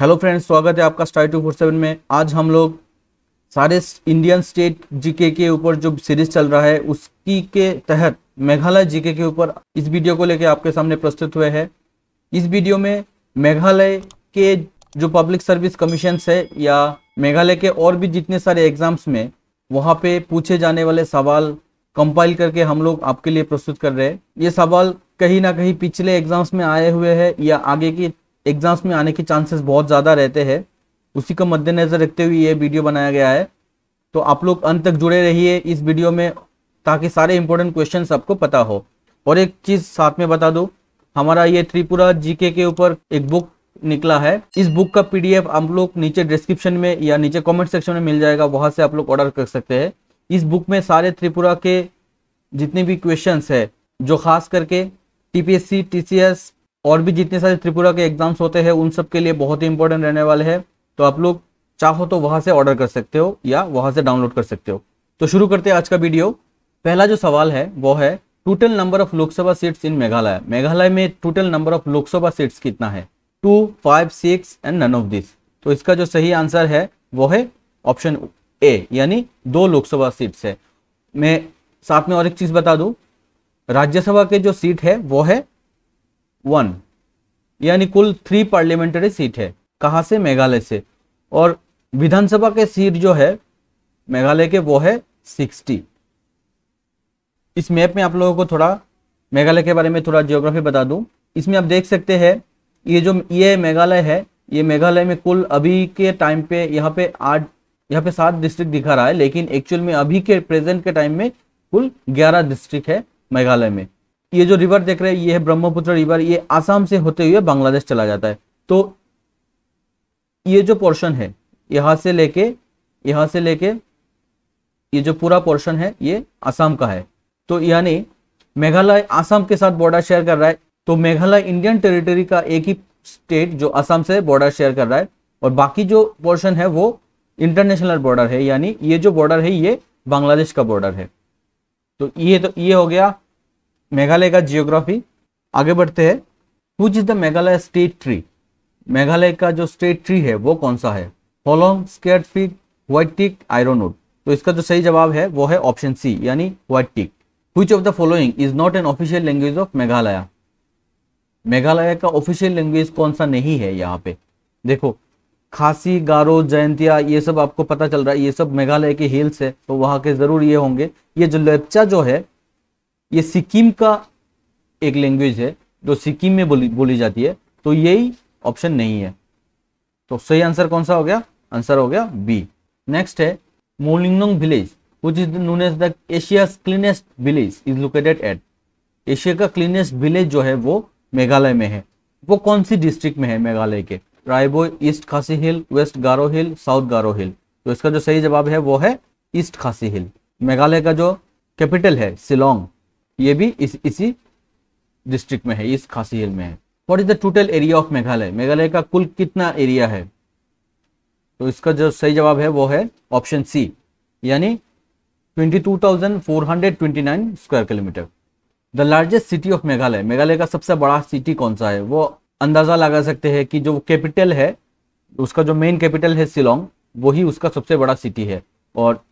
Hello friends, स्वागत है आपका स्टडी 247 में। आज हम लोग सारे इंडियन स्टेट जीके के ऊपर जो सीरीज चल रहा है उसकी के तहत मेघालय जीके के ऊपर इस वीडियो को लेकर आपके सामने प्रस्तुत हुए हैं। इस वीडियो में मेघालय के जो पब्लिक सर्विस कमीशन है या मेघालय के और भी जितने सारे एग्जाम्स में वहाँ पे पूछे जाने वाले सवाल कंपाइल करके हम लोग आपके लिए प्रस्तुत कर रहे हैं। ये सवाल कहीं ना कहीं पिछले एग्जाम्स में आए हुए हैं या आगे की एग्जाम्स में आने के चांसेस बहुत ज़्यादा रहते हैं, उसी का मद्देनज़र रखते हुए ये वीडियो बनाया गया है। तो आप लोग अंत तक जुड़े रहिए इस वीडियो में ताकि सारे इंपॉर्टेंट क्वेश्चंस आपको पता हो। और एक चीज़ साथ में बता दूँ, हमारा ये त्रिपुरा जीके के ऊपर एक बुक निकला है। इस बुक का PDF आप लोग नीचे डिस्क्रिप्शन में या नीचे कमेंट सेक्शन में मिल जाएगा, वहाँ से आप लोग ऑर्डर कर सकते हैं। इस बुक में सारे त्रिपुरा के जितने भी क्वेश्चंस है जो खास करके TPSC, TCS और भी जितने सारे त्रिपुरा के एग्जाम्स होते हैं उन सब के लिए बहुत ही इंपॉर्टेंट रहने वाले हैं। तो आप लोग चाहो तो वहाँ से ऑर्डर कर सकते हो या वहाँ से डाउनलोड कर सकते हो। तो शुरू करते हैं आज का वीडियो। पहला जो सवाल है वो है total number of Lok Sabha seats in Meghalaya. Meghalaya में total number of Lok Sabha seats कितना है? 2, 5, 6 एंड नन ऑफ दिस। तो इसका जो सही आंसर है वो है ऑप्शन ए, यानी 2 लोकसभा सीट्स है। मैं साथ में और एक चीज बता दूं, राज्यसभा के जो सीट है वो है 1, यानी कुल 3 पार्लियामेंट्री सीट है। कहाँ से? मेघालय से। और विधानसभा के सीट जो है मेघालय के वो है 60। इस मैप में आप लोगों को थोड़ा मेघालय के बारे में थोड़ा जियोग्राफी बता दूं। इसमें आप देख सकते हैं ये मेघालय है, ये मेघालय में कुल अभी के टाइम पे यहाँ पे 7 डिस्ट्रिक्ट दिखा रहा है, लेकिन एक्चुअल में अभी के प्रेजेंट के टाइम में कुल 11 डिस्ट्रिक्ट है मेघालय में। ये जो रिवर देख रहे हैं ये है ब्रह्मपुत्र रिवर, ये आसाम से होते हुए बांग्लादेश चला जाता है। तो ये जो पोर्शन है यहाँ से लेके ये जो पूरा पोर्शन है ये आसाम का है। तो यानी मेघालय आसाम के साथ बॉर्डर शेयर कर रहा है। तो मेघालय इंडियन टेरिटरी का एक ही स्टेट जो असम से बॉर्डर शेयर कर रहा है, और बाकी जो पोर्शन है वो इंटरनेशनल बॉर्डर है, यानी ये जो बॉर्डर है ये बांग्लादेश का बॉर्डर है। तो ये हो गया मेघालय का जियोग्राफी। आगे बढ़ते हैं, which is the Meghalaya state tree. Meghalaya का जो स्टेट ट्री है वो कौन सा है? Hollong, skate fig, white teak, ironwood. तो इसका जो सही जवाब है वो है ऑप्शन सी, यानी white teak. Which of the following is not an official language of Meghalaya. Meghalaya का ऑफिशियल लैंग्वेज कौन सा नहीं है? यहाँ पे देखो, खासी, गारो, जयंतिया ये सब आपको पता चल रहा है, ये सब मेघालय के हिल्स है तो वहाँ के जरूर ये होंगे। ये जो लेप्चा जो है ये सिक्किम का एक लैंग्वेज है जो सिक्किम में बोली जाती है, तो यही ऑप्शन नहीं है। तो सही आंसर कौन सा हो गया? आंसर हो गया बी। नेक्स्ट है Mawlynnong village, which is known as the Asia's cleanest village, is located at. Asia का क्लीनेस्ट विलेज जो है वो मेघालय में है। वो कौन सी डिस्ट्रिक्ट में है? मेघालय के रायबोई, ईस्ट खासी हिल, वेस्ट गारो हिल, साउथ गारो हिल। तो इसका जो सही जवाब है वो है ईस्ट खासी हिल। मेघालय का जो कैपिटल है शिलोंग, ये भी इसी डिस्ट्रिक्ट में है, ईस्ट खासी हिल में है। What is the total area of Meghalaya. Meghalaya का कुल कितना एरिया है? तो इसका जो सही जवाब है वो है ऑप्शन सी, यानी 22,429 square kilometre. The largest city of Meghalaya. Meghalaya का सबसे बड़ा सिटी कौन सा है? वो अंदाजा लगा सकते हैं कि जो कैपिटल है उसका जो मेन कैपिटल है शिलोंग, वही उसका सबसे बड़ा सिटी है। और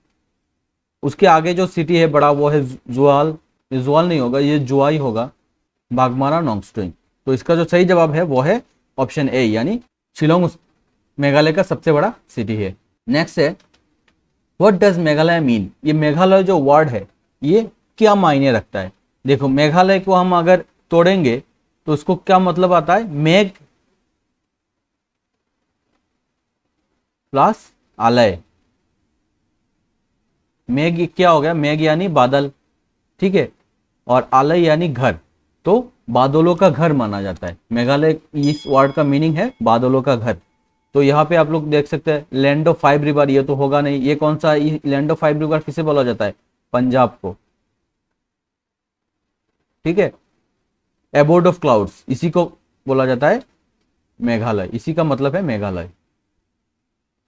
उसके आगे जो सिटी है बड़ा वो है जुआल, ये जुआल नहीं होगा ये जुआई होगा, बागमारा, नोंगस्टोइंग। तो इसका जो सही जवाब है वो है ऑप्शन ए, यानी शिलोंग मेघालय का सबसे बड़ा सिटी है। नेक्स्ट है व्हाट डज मेघालय मीन। ये मेघालय जो वर्ड है ये क्या मायने रखता है? देखो, मेघालय को हम अगर तोड़ेंगे तो उसको क्या मतलब आता है? मेघ प्लस आलय। मेघ क्या हो गया? मेघ यानी बादल, ठीक है, और आलय यानी घर। तो बादलों का घर माना जाता है मेघालय। इस वर्ड का मीनिंग है बादलों का घर। तो यहाँ पे आप लोग देख सकते हैं लैंड ऑफ 5 रिवर, ये तो होगा नहीं। ये कौन सा लैंड ऑफ 5 रिवर किसे बोला जाता है? पंजाब को, ठीक है। एबोर्ड ऑफ क्लाउड्स, इसी को बोला जाता है मेघालय, इसी का मतलब है मेघालय।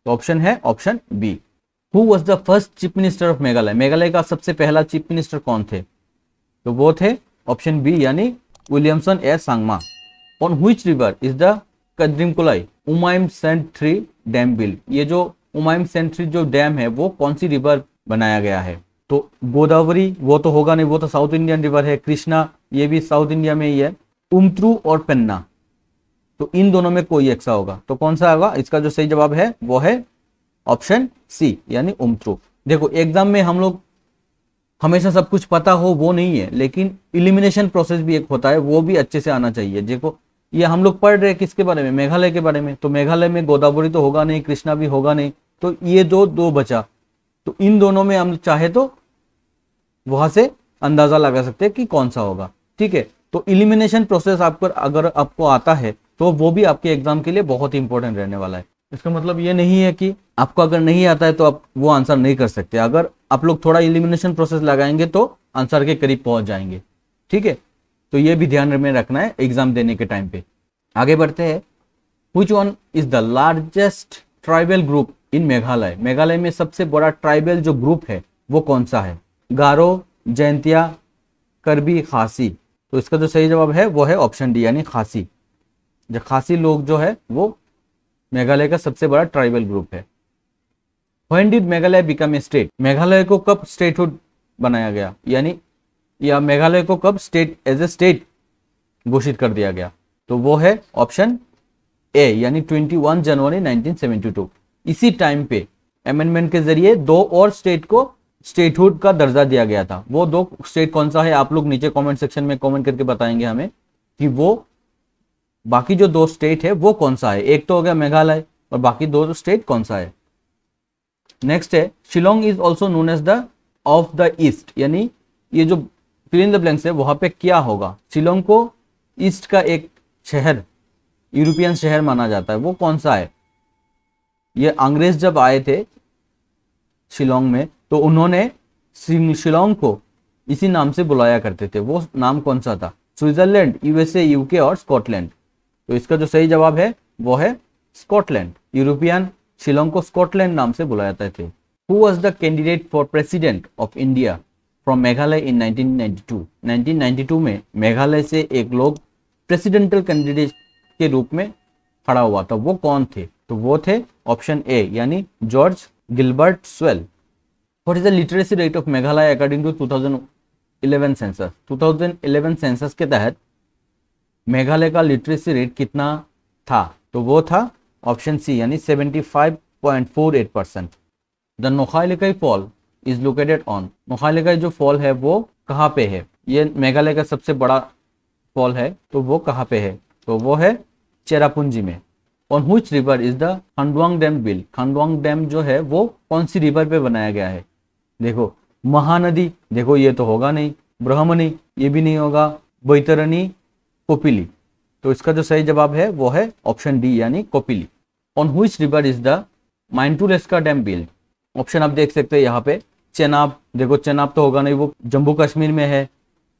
तो ऑप्शन है option B. Who was the first chief minister of Meghalaya. Meghalaya का सबसे पहला चीफ मिनिस्टर कौन थे? तो वो थे ऑप्शन बी, यानी Williamson A Sangma. On which river is the Kyrdemkulai. Umiam सेंट्री डैम बिल, ये जो उमाइम सेंट्री जो डैम है वो कौन सी रिवर बनाया गया है? तो गोदावरी वो तो होगा नहीं, वो तो साउथ इंडियन रिवर है। कृष्णा ये भी साउथ इंडिया में ही है। उमट्रू और पेन्ना, तो इन दोनों में कोई एक सा होगा, तो कौन सा होगा? इसका जो सही जवाब है वो है ऑप्शन सी यानी उमट्रू। देखो एग्जाम में हम लोग हमेशा सब कुछ पता हो वो नहीं है, लेकिन इलिमिनेशन प्रोसेस भी एक होता है, वो भी अच्छे से आना चाहिए। देखो ये हम लोग पढ़ रहे किसके बारे में? मेघालय के बारे में। तो मेघालय में गोदावरी तो होगा नहीं, कृष्णा भी होगा नहीं, तो ये दो बचा, तो इन दोनों में हम चाहे तो वहां से अंदाजा लगा सकते हैं कि कौन सा होगा। ठीक है, तो इलिमिनेशन प्रोसेस आपको अगर आपको आता है तो वो भी आपके एग्जाम के लिए बहुत इंपॉर्टेंट रहने वाला है। इसका मतलब ये नहीं है कि आपको अगर नहीं आता है तो आप वो आंसर नहीं कर सकते। अगर आप लोग थोड़ा इलिमिनेशन प्रोसेस लगाएंगे तो आंसर के करीब पहुंच जाएंगे। ठीक है, तो ये भी ध्यान में रखना है एग्जाम देने के टाइम पे। आगे बढ़ते हैं। Which one is the largest tribal group in Meghalaya? Meghalaya में सबसे बड़ा ट्राइबल जो ग्रुप है वो कौन सा है? गारो, जैंतिया, करबी, खासी। तो इसका जो सही जवाब है वो है ऑप्शन डी यानी खासी। जो खासी लोग जो है वो मेघालय का सबसे बड़ा ट्राइबल ग्रुप है। When did Meghalaya become a state? Meghalaya को कब स्टेटहुड बनाया गया, यानी या मेघालय को कब स्टेट एज ए स्टेट घोषित कर दिया गया? तो वो है ऑप्शन ए यानी 21 जनवरी 1972। इसी टाइम पे अमेंडमेंट के जरिए दो और स्टेट को स्टेटहुड का दर्जा दिया गया था। वो दो स्टेट कौन सा है? आप लोग नीचे कमेंट सेक्शन में कमेंट करके बताएंगे हमें कि वो बाकी जो दो स्टेट है वो कौन सा है। एक तो हो गया मेघालय और बाकी दो स्टेट कौन सा है। नेक्स्ट है Shillong is also known as the of the east, यानी ये जो फिल इन द ब्लैंक्स है वहां पे क्या होगा? शिलोंग को ईस्ट का एक शहर, यूरोपियन शहर माना जाता है, वो कौन सा है? ये अंग्रेज जब आए थे शिलोंग में तो उन्होंने शिलोंग को इसी नाम से बुलाया करते थे। वो नाम कौन सा था? स्विट्जरलैंड, यूएसए, यूके और स्कॉटलैंड। तो इसका जो सही जवाब है वो है स्कॉटलैंड। यूरोपियन शिलोंग को स्कॉटलैंड नाम से बुलाया जाते थे। Who was the candidate for president of India from Meghalaya in 1992? 1992 में मेघालय से एक लोग प्रेसिडेंटल कैंडिडेट के रूप में खड़ा हुआ था, वो कौन थे? तो वो थे ऑप्शन ए यानी George Gilbert Swell. What is the literacy rate of Meghalaya according to 2011 census? 2011 census के तहत मेघालय का लिटरेसी रेट कितना था? तो वो था ऑप्शन सी यानी 75.48%। The Nohkalikai fall is located on, Nohkalikai जो फॉल है वो कहाँ पे है? ये मेघालय का सबसे बड़ा फॉल है, तो वो कहाँ पे है? तो वो है चेरापुंजी में। On which river is the Khandong dam built? Khandong dam जो है वो कौन सी रिवर पे बनाया गया है? देखो महानदी, देखो ये तो होगा नहीं, ब्राह्मणी ये भी नहीं होगा, बैतरणी, कोपिली। तो इसका जो सही जवाब है वो है ऑप्शन डी यानी Kopili. On which river is the माइंटुलेस्का dam build? Option आप देख सकते हैं यहाँ पे। चेनाब, देखो चेनाब तो होगा नहीं, वो जम्मू कश्मीर में है।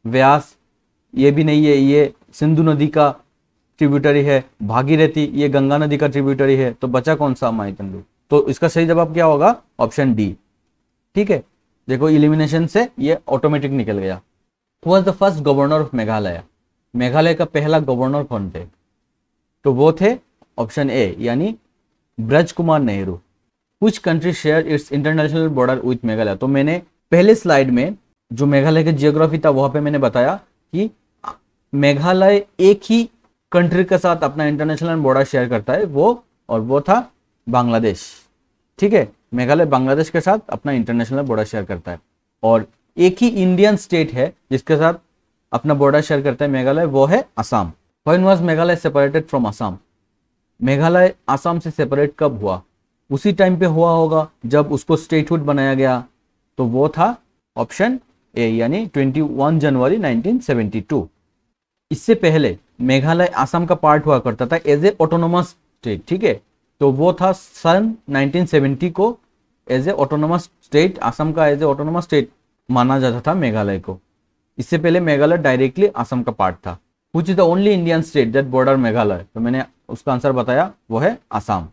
व्यास ये भी नहीं है, ये सिंधु नदी का ट्रिब्यूटरी है। भागीरथी ये गंगा नदी का ट्रिब्यूटरी है, तो बचा कौन सा? माइकंडू। तो इसका सही जवाब क्या होगा? Option D. ठीक है, देखो इलिमिनेशन से ये ऑटोमेटिक निकल गया। Who was the first governor of Meghalaya? Meghalaya का पहला गवर्नर कौन थे? तो वो थे ऑप्शन ए यानी ब्रज कुमार नेहरू। कुछ country share its international border with Meghalaya? तो मैंने पहले स्लाइड में जो मेघालय की जियोग्राफी था वहां पे मैंने बताया कि मेघालय एक ही कंट्री के साथ अपना इंटरनेशनल बॉर्डर शेयर करता है, वो और वो था बांग्लादेश। ठीक है, मेघालय बांग्लादेश के साथ अपना इंटरनेशनल बॉर्डर शेयर करता है और एक ही इंडियन स्टेट है जिसके साथ अपना बॉर्डर शेयर करता है मेघालय, वो है Assam. When was Meghalaya separated from Assam? Meghalaya Assam से सेपरेट कब हुआ? उसी टाइम पे हुआ होगा जब उसको स्टेटहुड बनाया गया, तो वो था ऑप्शन ए यानी 21 जनवरी 1972। इससे पहले मेघालय असम का पार्ट हुआ करता था एज ए ऑटोनोमस स्टेट। ठीक है, तो वो था सन 1970 को as a autonomous state, Assam का एज ए ऑटोनोमस स्टेट माना जाता था मेघालय को। इससे पहले मेघालय डायरेक्टली असम का पार्ट था। Which is the only Indian state that border Meghalaya? तो मैंने उसका आंसर बताया, वो है Assam.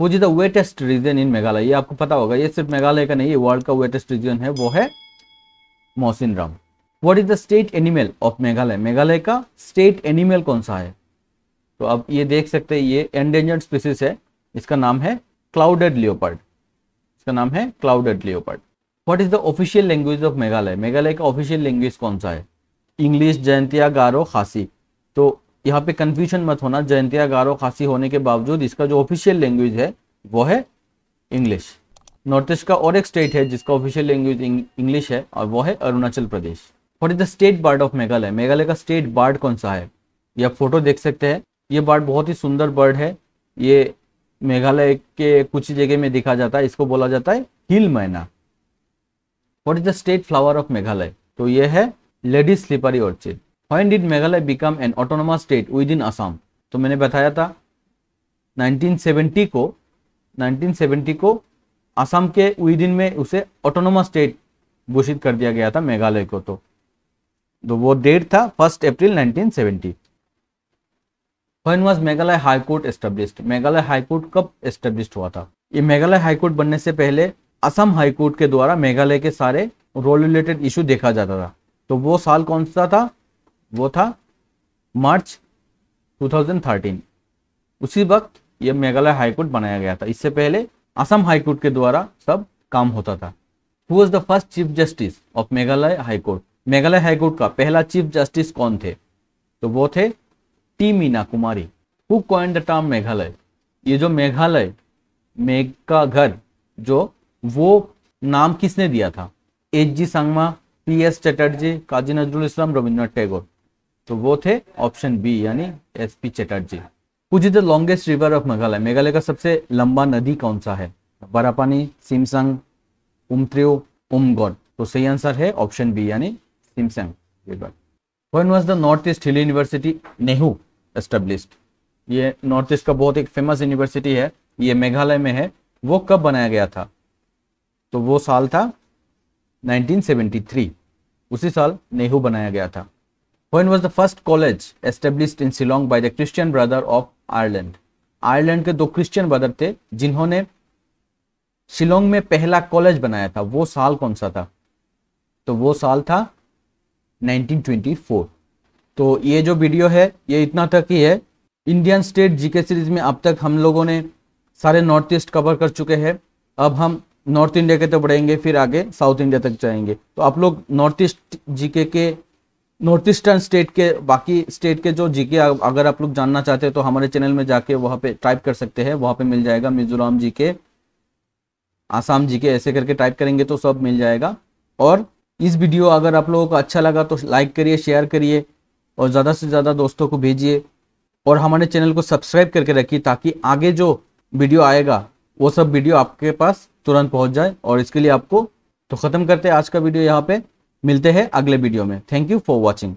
Which is the wettest region in Meghalaya? ये आपको पता होगा, ये सिर्फ मेघालय का नहीं है, वर्ल्ड का वेटेस्ट रीजन है, वो है Mawsynram. What is the state animal of Meghalaya? Meghalaya का स्टेट एनिमल कौन सा है? तो आप ये देख सकते हैं ये एंडेंजर्ड स्पीसीज है, इसका नाम है क्लाउडेड लियोपार्ड, इसका नाम है clouded leopard. What is the official language of Meghalaya, Meghalaya का ऑफिशियल लैंग्वेज कौन सा है? इंग्लिश, जयंतिया, गारो, खासी। तो यहाँ पे कंफ्यूजन मत होना, जयंतिया गारो खासी होने के बावजूद इसका जो ऑफिशियल लैंग्वेज है वो है इंग्लिश। नॉर्थ ईस्ट का और एक स्टेट है जिसका ऑफिशियल लैंग्वेज इंग्लिश है और वो है Arunachal Pradesh. What is the state bird of Meghalaya, Meghalaya का स्टेट बर्ड कौन सा है? ये आप फोटो देख सकते हैं, ये बर्ड बहुत ही सुंदर बर्ड है, ये मेघालय के कुछ जगह में देखा जाता है, इसको बोला जाता है hill myna. What is the state flower of Meghalaya, तो ये है ladies slippery orchid. When did Meghalaya become an autonomous state within Assam? तो मैंने बताया था 1970 को असम के विदिन में उसे ऑटोनोमस स्टेट घोषित कर दिया गया था मेघालय को। तो वो डेट था 1 अप्रैल 1970। When was Meghalaya High Court established? Meghalaya high court कब एस्टेब्लिश हुआ था? ये मेघालय हाईकोर्ट बनने से पहले असम हाईकोर्ट के द्वारा मेघालय के सारे रोल रिलेटेड इशू देखा जाता था। तो वो साल कौन सा था? वो था मार्च 2013। उसी वक्त यह मेघालय हाईकोर्ट बनाया गया था, इससे पहले असम हाईकोर्ट के द्वारा सब काम होता था। Who was the first chief justice of Meghalaya high court, Meghalaya high court का पहला चीफ जस्टिस कौन थे? तो वो थे T Meena Kumari. Who coined the term Meghalaya, ये जो मेघालय, मेघ का घर, जो वो नाम किसने दिया था? एच.जी. संगमा, P.S. चटर्जी, काजी नजरुल इस्लाम, रविन्द्रनाथ टैगोर। तो वो थे ऑप्शन बी यानी S.P. Chatterjee. Which is the longest river of Meghalaya, Meghalaya का सबसे लंबा नदी कौन सा है? बरापानी, सिमसंग, उमट्रू, उमगोट। तो सही आंसर है ऑप्शन बी यानी Simsang river. When was the north east hill university Nehru established, ये नॉर्थ ईस्ट का बहुत एक फेमस यूनिवर्सिटी है, ये मेघालय में है, वो कब बनाया गया था? तो वो साल था 1973, उसी साल नेहरू बनाया गया था। When was the first college established in Shillong by the Christian brother of Ireland? Ireland के दो क्रिश्चियन ब्रदर थे जिन्होंने शिलोंग में पहला कॉलेज बनाया था, वो साल कौन सा था? तो वो साल था 1924। तो ये जो वीडियो है ये इतना तक ही है। इंडियन स्टेट जीके सीरीज में अब तक हम लोगों ने सारे नॉर्थ ईस्ट कवर कर चुके हैं। अब हम नॉर्थ इंडिया के तो बढ़ेंगे, फिर आगे साउथ इंडिया तक जाएंगे। तो आप लोग नॉर्थ ईस्ट जीके के, नॉर्थ ईस्टर्न स्टेट के बाकी स्टेट के जो जीके अगर आप लोग जानना चाहते हैं तो हमारे चैनल में जाके वहाँ पे टाइप कर सकते हैं, वहाँ पे मिल जाएगा मिजोरम जीके, आसाम जीके, ऐसे करके टाइप करेंगे तो सब मिल जाएगा। और इस वीडियो अगर आप लोगों को अच्छा लगा तो लाइक करिए, शेयर करिए और ज़्यादा से ज़्यादा दोस्तों को भेजिए और हमारे चैनल को सब्सक्राइब करके रखिए ताकि आगे जो वीडियो आएगा वो सब वीडियो आपके पास तुरंत पहुंच जाए। और इसके लिए आपको तो खत्म करते हैं आज का वीडियो यहाँ पे, मिलते हैं अगले वीडियो में। Thank you for watching.